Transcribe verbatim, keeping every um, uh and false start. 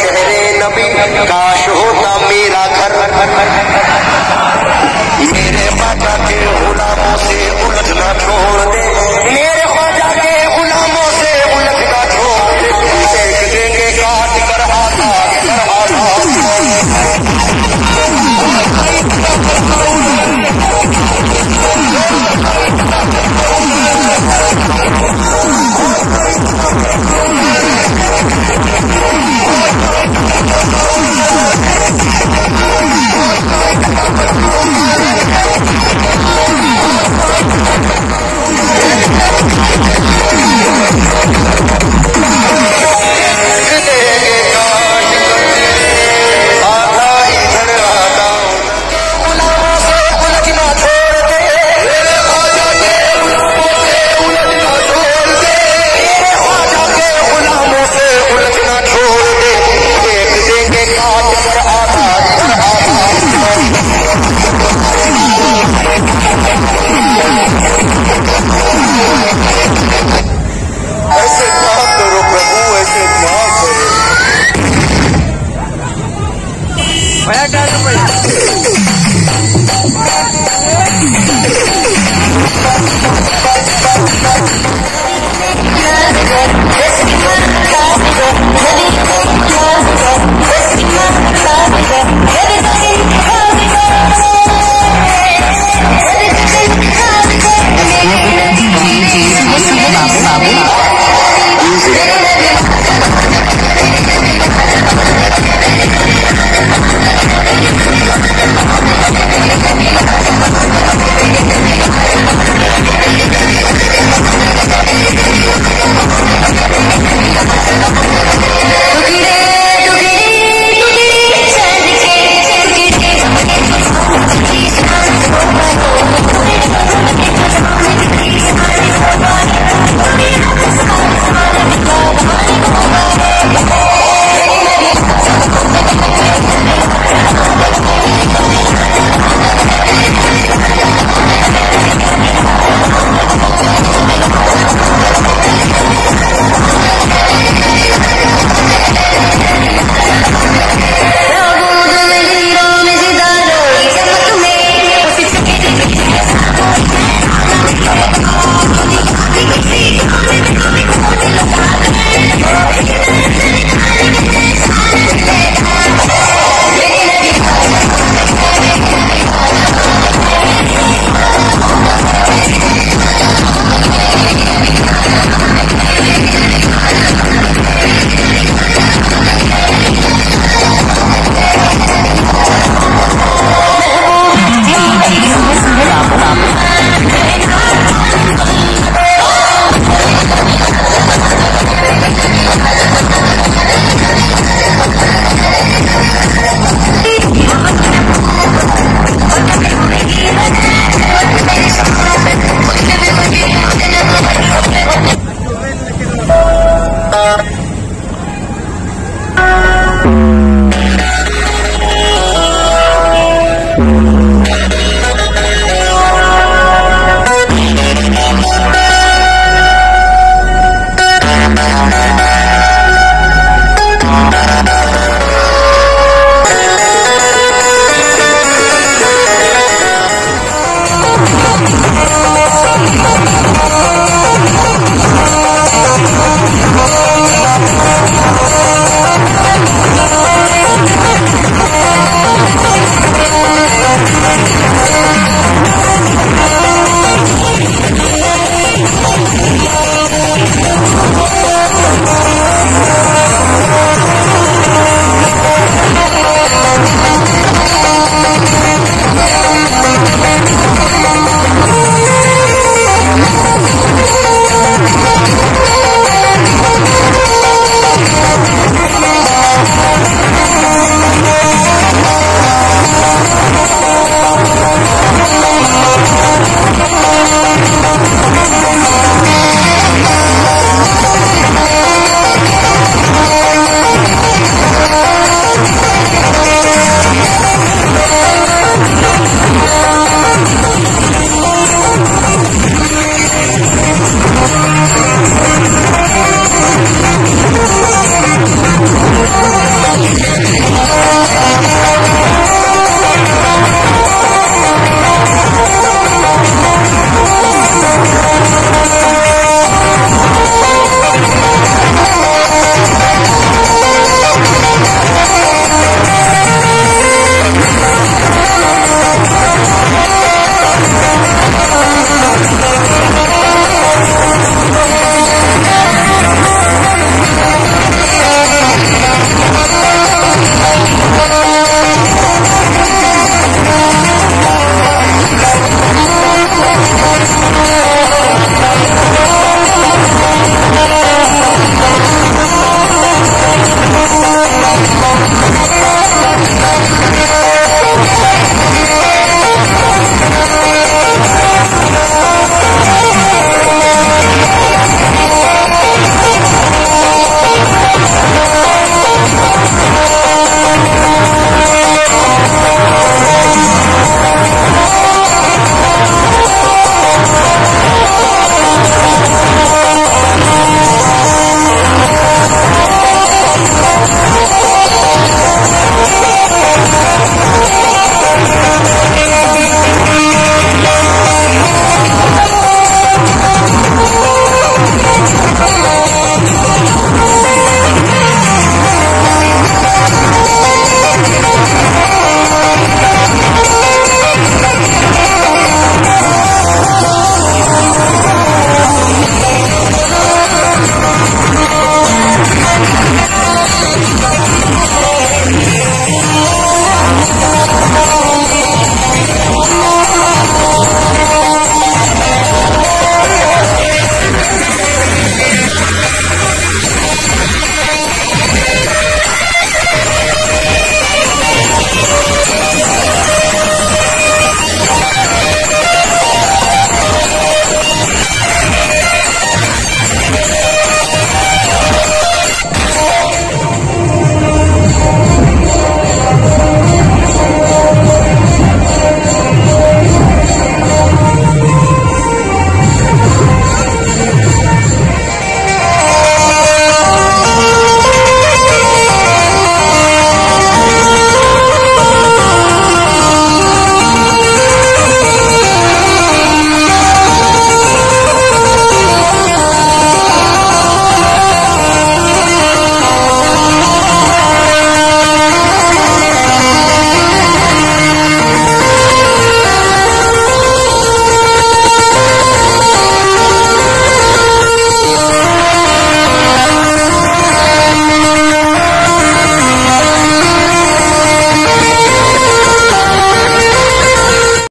شهر نبی، کاش ہوتا میرا گھر۔